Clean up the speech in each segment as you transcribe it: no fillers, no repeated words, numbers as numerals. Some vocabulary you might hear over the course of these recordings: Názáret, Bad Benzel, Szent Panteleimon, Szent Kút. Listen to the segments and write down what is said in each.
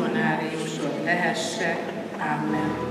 misszionáriusod lehessek. Amen.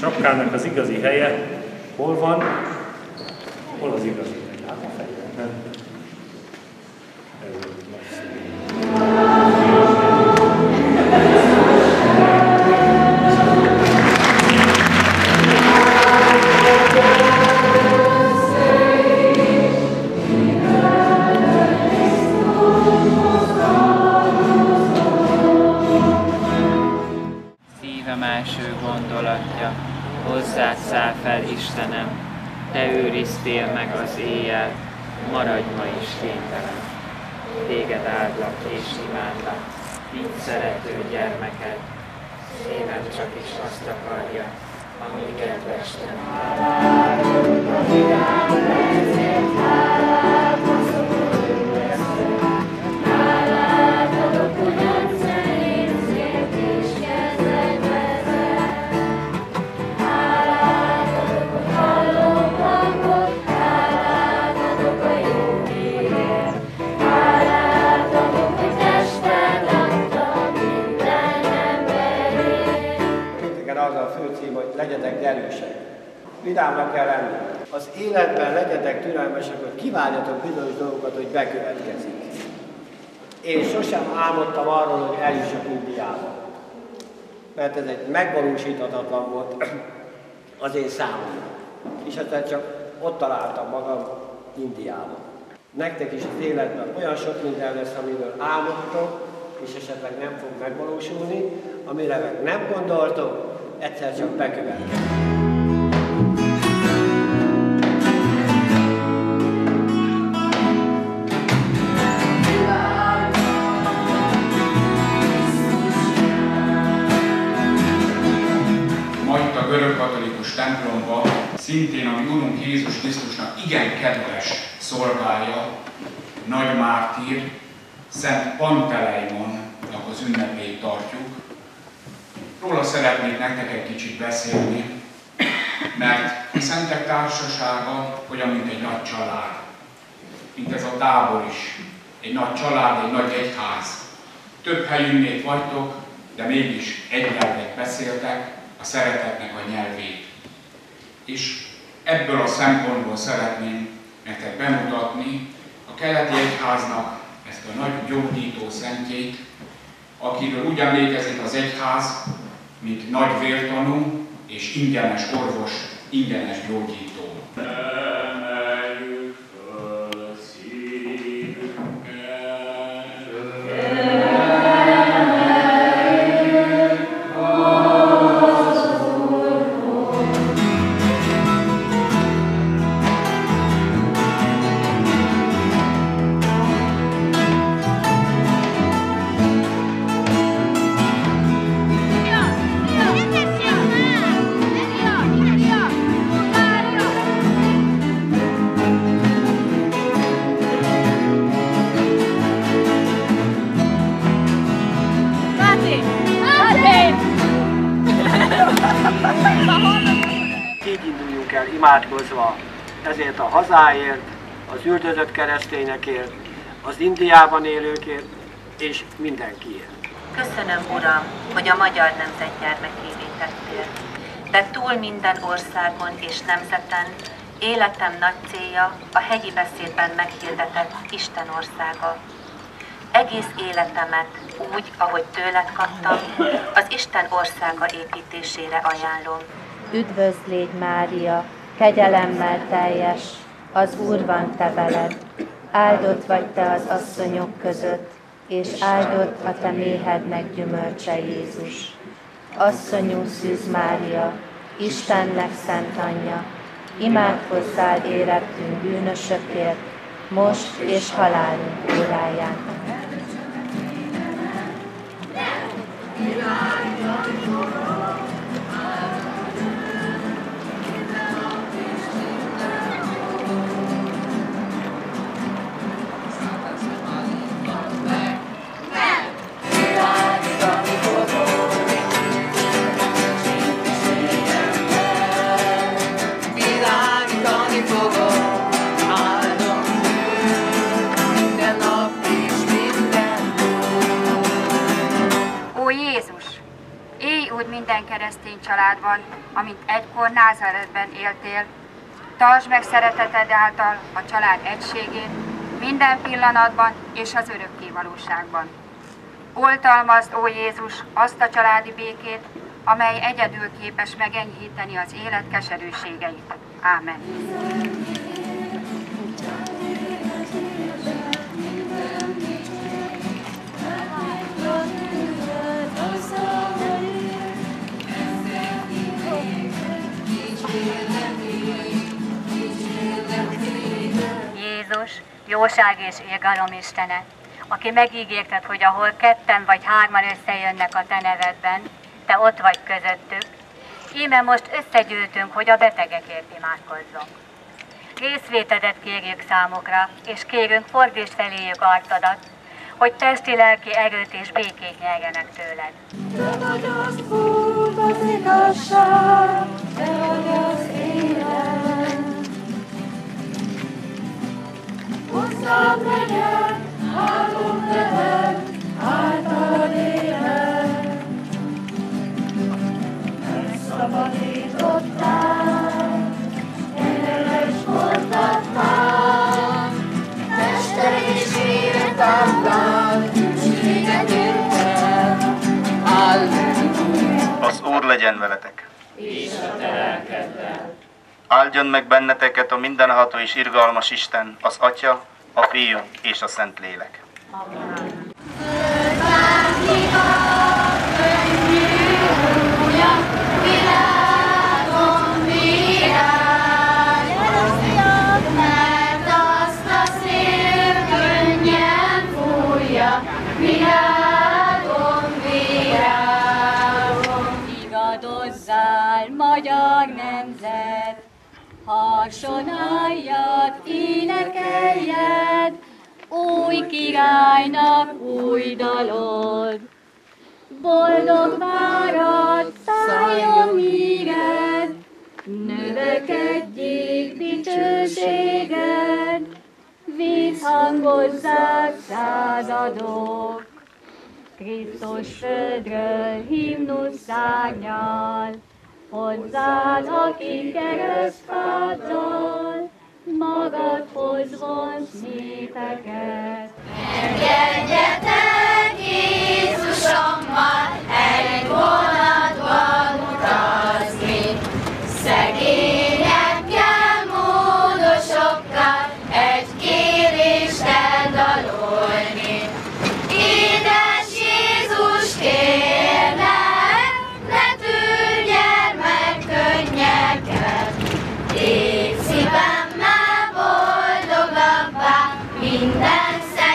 Sapkának az igazi helye hol van? Hol az igazi helye? Hát a fejben. Szívem első gondolatja. Hozzád száll fel, Istenem, te őriztél meg az éjjel, maradj ma is kénytelen. Téged áldlak és imádlak, így szerető gyermeked, szívem csak is azt akarja, ami kedvestem. Legyetek erősek, vidámnak kell lenni. Az életben legyetek türelmesek, hogy kívánjatok bizonyos dolgokat, hogy bekövetkezik. Én sosem álmodtam arról, hogy eljussak Indiába, mert ez egy megvalósíthatatlan volt az én számomra. És aztán csak ott találtam magam, Indiában. Nektek is az életben olyan sok minden lesz, amiről álmodtok, és esetleg nem fog megvalósulni, amire meg nem gondoltok, egyszer csak bekövetkezik. Ma itt a görög katolikus templomban szintén a mi Urunk Jézus Krisztusnak igen kedves szolgája, nagy mártír, Szent Panteleimonnak az ünnepét tartjuk. Róla szeretnék nektek egy kicsit beszélni, mert a szentek társasága olyan, mint egy nagy család. Mint ez a tábor is. Egy nagy család, egy nagy egyház. Több helyünnét vagytok, de mégis egy nyelvet beszéltek, a szeretetnek a nyelvét. És ebből a szempontból szeretném nektek bemutatni a keleti egyháznak ezt a nagy gyógyító szentjét, akiről úgy emlékezik az egyház, mint nagy vértanú és ingyenes orvos, ingyenes gyógyító. Emeljük föl szívünket. imádkozva, ezért a hazáért, az üldözött keresztényekért, az Indiában élőkért és mindenkiért. Köszönöm, Uram, hogy a magyar nemzet gyermekévé tettél. De túl minden országon és nemzeten életem nagy célja a hegyi beszédben meghirdetett Isten országa. Egész életemet úgy, ahogy tőled kaptam, az Isten országa építésére ajánlom. Üdvözl légy, Mária, kegyelemmel teljes, az Úr van te veled. Áldott vagy te az asszonyok között, és áldott a te méhednek gyümölcse, Jézus. Asszonyú szűz Mária, Istennek szent anyja, imádkozzál érettünk bűnösökért, most és halálunk óráján. Keresztény családban, amint egykor Názáretben éltél. Tartsd meg szereteted által a család egységét minden pillanatban és az örökké valóságban. Oltalmazd, ó Jézus, azt a családi békét, amely egyedül képes megenyhíteni az élet keserűségeit. Ámen. Jézus, jóság és irgalom Istene, aki megígérted, hogy ahol ketten vagy hárman összejönnek a te nevedben, te ott vagy közöttük, íme most összegyűltünk, hogy a betegekért imádkozzunk. Részvétedet kérjük számukra, és kérünk, fordítsd feléjük arcodat, hogy testi-lelki erőt és békét nyerjenek tőled. Te vagy az Úr, az igazság, te vagy az élet. Hozzád megyek, hálom neked, által élek. Megszabadítottál, engeles voltattál, tested és élet adtál, hűséget értel. Halleluja! Az Úr legyen veletek! És a te lelkeddel! Áldjon meg benneteket a mindenható és irgalmas Isten, az Atya, a Fiú és a Szentlélek. Amen. Harson álljad, énekeljed, új királynak új dalod. Boldog várad, szálljon híred, növekedjék dicsőséged, vízhangozzák századok. Krisztus földről himnusz szárnyal, hozzád, aki keresztfáddal, magadhoz vonz népeket. Engedjetek Jézusommal egy vonatban utazni, szegényekkel, módosokkal egy kérésre dalolni. Édes Jézus, kérlek, légy szívemmel boldogabbá, minden szem.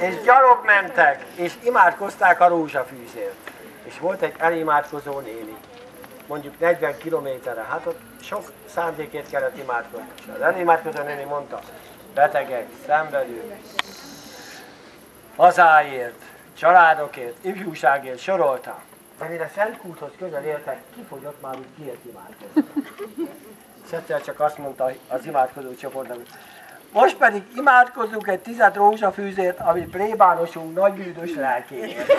És gyalog mentek, és imádkozták a rózsafűzért. És volt egy elimádkozó néni, mondjuk 40 kilométerre, hát ott sok szándékét kellett imádkozni. És az elimádkozó néni mondta, betegek, szenvedők, hazáért, családokért, ifjúságért sorolta. De mire Szent Kúthoz közel értek, kifogyott már, úgy kiért imádkozni. És egyszer csak azt mondta az imádkozó csoportnak, most pedig imádkozzunk egy 10 rózsafűzért, ami plébánosunk nagy bűnös lelkéért.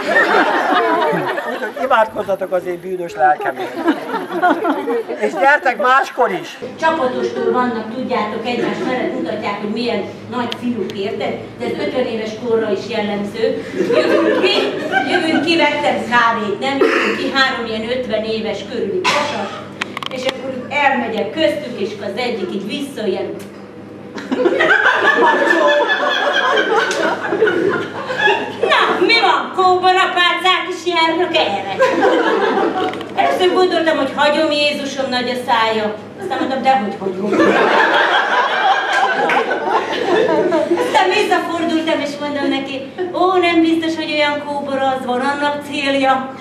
Úgyhogy imádkozzatok az én bűnös lelkemért. És gyertek máskor is! Csapatostól vannak, tudjátok, egymás mellett mutatják, hogy milyen nagy fiúk, érted? De ez 50 éves korra is jellemző. Jövünk ki vettem kávét, nem jövünk ki 3 ilyen 50 éves körüli kosas, és akkor elmegyek köztük, és az egyik így visszajön. Na, mi van? Kóborapácák is járnak erre. Először gondoltam, hogy hagyom, Jézusom nagy a szája. Aztán mondtam, dehogy hagyom. Aztán visszafordultam és mondom neki, ó, nem biztos, hogy olyan kóbor az van, annak célja.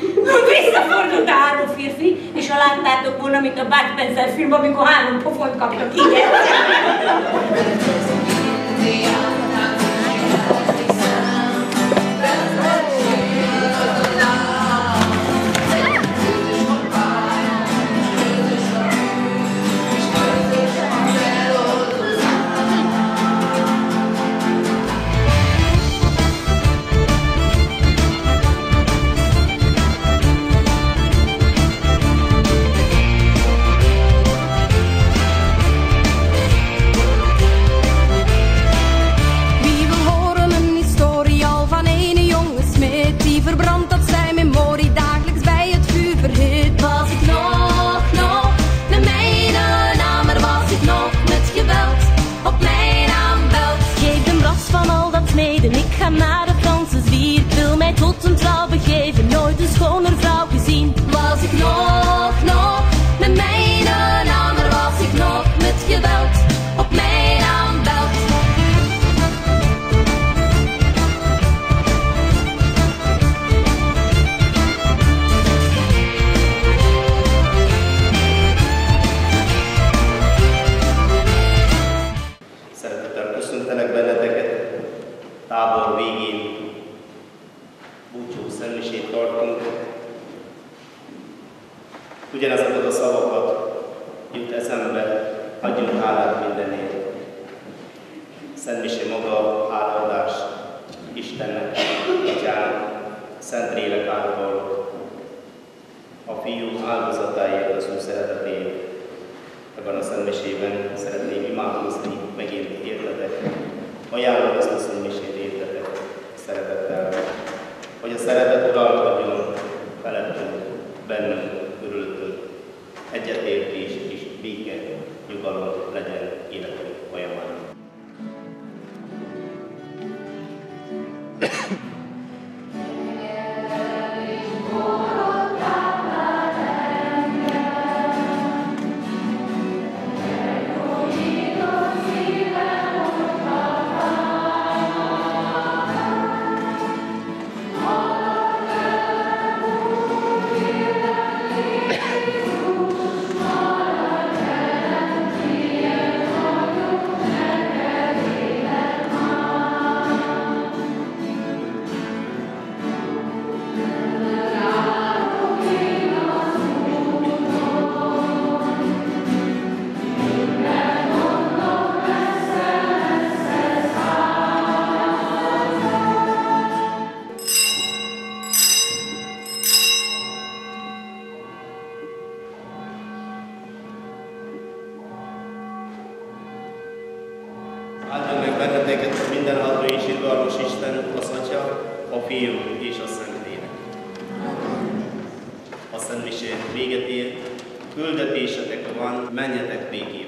Visszafordult a 3 férfi, és ha láttátok volna, mint a Bad Benzel film, amikor 3 pofont kapnak, igen. Ugyanazokat a szavakat jut eszembe, adjunk hálát mindenért. Szent Mise maga hálaadás Istennek, Atyának, Szentlélek által, a Fiú áldozatáért, az Úr szeretetéért. Ebben a Szent Misében szeretném imádkozni, megérni értetek. Ajánlom ezt a Szent Misét értetek szeretettel, hogy a szeretet uralkodjon felettünk, bennünk, körülöttünk. Egyetértés és béke, nyugalom legyen életünk folyamán. Áldjon meg benneteket a mindenható és irgalmas Isten, az Atya, a Fiú és a Szentlélek. A Szent Mise véget ért, küldetésetek van, menjetek végébe.